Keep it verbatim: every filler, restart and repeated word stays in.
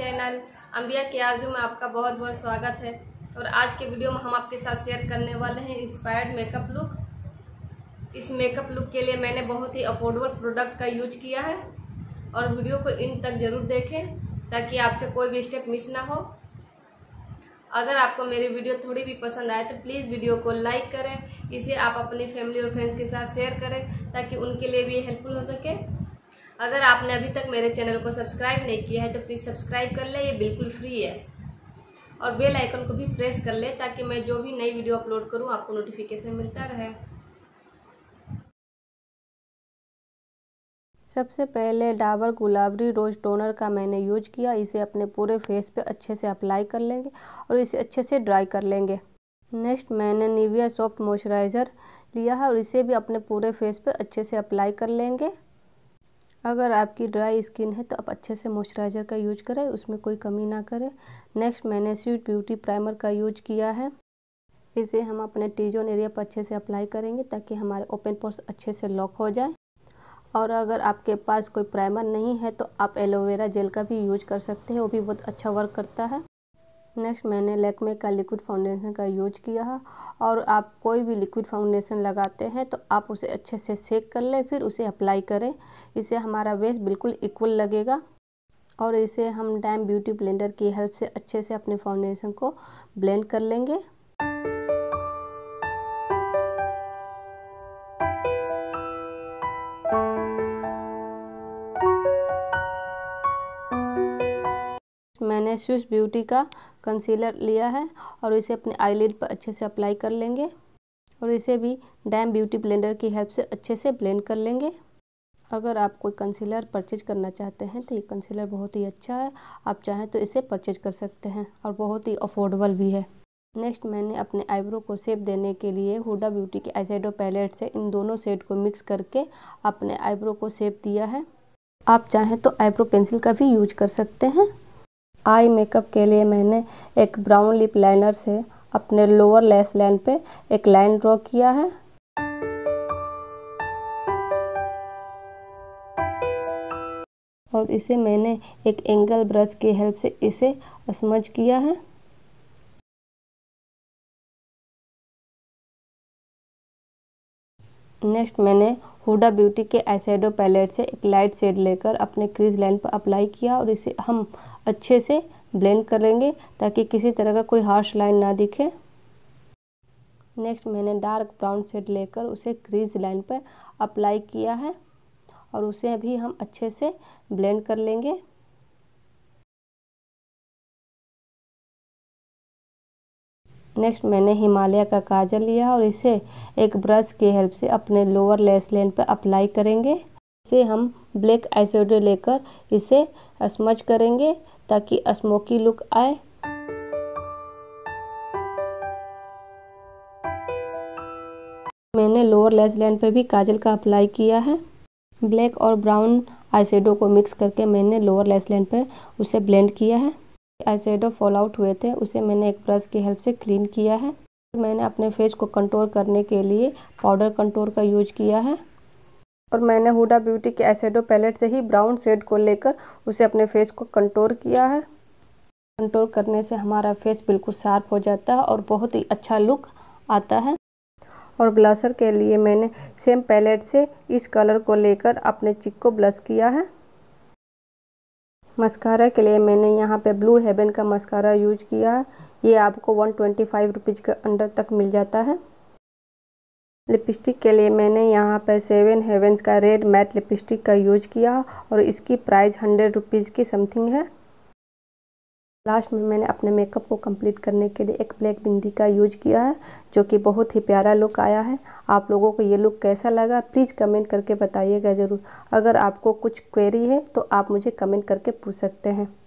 Channel अंबिया के आजू में आपका बहुत बहुत स्वागत है। और आज के वीडियो में हम आपके साथ शेयर करने वाले हैं इंस्पायर्ड मेकअप लुक। इस मेकअप लुक के लिए मैंने बहुत ही अफोर्डेबल प्रोडक्ट का यूज किया है और वीडियो को इन तक ज़रूर देखें ताकि आपसे कोई भी स्टेप मिस ना हो। अगर आपको मेरी वीडियो थोड़ी भी पसंद आए तो प्लीज़ वीडियो को लाइक करें, इसे आप अपनी फैमिली और फ्रेंड्स के साथ शेयर करें ताकि उनके लिए भी हेल्पफुल हो सके। अगर आपने अभी तक मेरे चैनल को सब्सक्राइब नहीं किया है तो प्लीज़ सब्सक्राइब कर लें, ये बिल्कुल फ्री है। और बेल आइकन को भी प्रेस कर लें ताकि मैं जो भी नई वीडियो अपलोड करूँ आपको नोटिफिकेशन मिलता रहे। सबसे पहले डाबर गुलाबरी रोज टोनर का मैंने यूज किया। इसे अपने पूरे फेस पे अच्छे से अप्लाई कर लेंगे और इसे अच्छे से ड्राई कर लेंगे। नेक्स्ट मैंने निविया सॉफ्ट मॉइस्चराइज़र लिया है और इसे भी अपने पूरे फेस पे अच्छे से अप्लाई कर लेंगे। अगर आपकी ड्राई स्किन है तो आप अच्छे से मॉइस्चराइज़र का यूज करें, उसमें कोई कमी ना करें। नेक्स्ट मैंने सुश ब्यूटी प्राइमर का यूज किया है। इसे हम अपने टीजोन एरिया पर अच्छे से अप्लाई करेंगे ताकि हमारे ओपन पोर्स अच्छे से लॉक हो जाए। और अगर आपके पास कोई प्राइमर नहीं है तो आप एलोवेरा जेल का भी यूज कर सकते हैं, वो भी बहुत अच्छा वर्क करता है। नेक्स्ट मैंने लैक्मे का लिक्विड फाउंडेशन का यूज किया है। और आप कोई भी लिक्विड फाउंडेशन लगाते हैं तो आप उसे अच्छे से सेक कर लें फिर उसे अप्लाई करें, इससे हमारा बेस बिल्कुल इक्वल लगेगा। और इसे हम डैम्प ब्यूटी ब्लेंडर की हेल्प से अच्छे से अपने फाउंडेशन को ब्लेंड कर लेंगे। मैंने सुश ब्यूटी का कंसीलर लिया है और इसे अपने आईलिड पर अच्छे से अप्लाई कर लेंगे और इसे भी डैम्प ब्यूटी ब्लेंडर की हेल्प से अच्छे से ब्लेंड कर लेंगे। अगर आप कोई कंसीलर परचेज करना चाहते हैं तो ये कंसीलर बहुत ही अच्छा है, आप चाहें तो इसे परचेज कर सकते हैं और बहुत ही अफोर्डेबल भी है। नेक्स्ट मैंने अपने आईब्रो को शेप देने के लिए हुडा ब्यूटी के आईशैडो पैलेट से इन दोनों शेड को मिक्स करके अपने आईब्रो को शेप दिया है। आप चाहें तो आईब्रो पेंसिल का भी यूज कर सकते हैं। आई मेकअप के लिए मैंने एक ब्राउन लिप लाइनर से अपने लोअर लैश लाइन पे एक लाइन ड्रॉ किया है। और इसे मैंने एक एंगल ब्रश की हेल्प से इसे स्मज किया है। नेक्स्ट मैंने हुडा ब्यूटी के आईशैडो पैलेट से एक लाइट शेड लेकर अपने क्रीज लाइन पर अप्लाई किया और इसे हम अच्छे से ब्लेंड करेंगे ताकि किसी तरह का कोई हार्श लाइन ना दिखे। नेक्स्ट मैंने डार्क ब्राउन शेड लेकर उसे क्रीज लाइन पर अप्लाई किया है और उसे भी हम अच्छे से ब्लेंड कर लेंगे। नेक्स्ट मैंने हिमालय का काजल लिया और इसे एक ब्रश की हेल्प से अपने लोअर लैश लाइन पर अप्लाई करेंगे। इसे हम ब्लैक आईशैडो लेकर इसे स्मज करेंगे ताकि स्मोकी लुक आए। मैंने लोअर लैश लाइन पर भी काजल का अप्लाई किया है। ब्लैक और ब्राउन आईशैडो को मिक्स करके मैंने लोअर लैश लाइन पर उसे ब्लेंड किया है। आईशैडो फॉल आउट हुए थे, उसे मैंने एक ब्रश की हेल्प से क्लीन किया है। मैंने अपने फेस को कंटूर करने के लिए पाउडर कंटूर का यूज किया है। और मैंने हुडा ब्यूटी के आईशैडो पैलेट से ही ब्राउन शेड को लेकर उसे अपने फेस को कंटूर किया है। कंटूर करने से हमारा फेस बिल्कुल शार्प हो जाता है और बहुत ही अच्छा लुक आता है। और ब्लशर के लिए मैंने सेम पैलेट से इस कलर को लेकर अपने चिक को ब्लश किया है। मस्कारा के लिए मैंने यहाँ पे ब्लू हेवन का मस्कारा यूज किया है। ये आपको वन ट्वेंटी फाइव रुपीज़ के अंडर तक मिल जाता है। लिपस्टिक के लिए मैंने यहाँ पे सेवन हेवन्स का रेड मैट लिपस्टिक का यूज किया और इसकी प्राइस हंड्रेड रुपीज़ की समथिंग है। लास्ट में मैंने अपने मेकअप को कंप्लीट करने के लिए एक ब्लैक बिंदी का यूज किया है जो कि बहुत ही प्यारा लुक आया है। आप लोगों को ये लुक कैसा लगा प्लीज़ कमेंट करके बताइएगा ज़रूर। अगर आपको कुछ क्वेरी है तो आप मुझे कमेंट करके पूछ सकते हैं।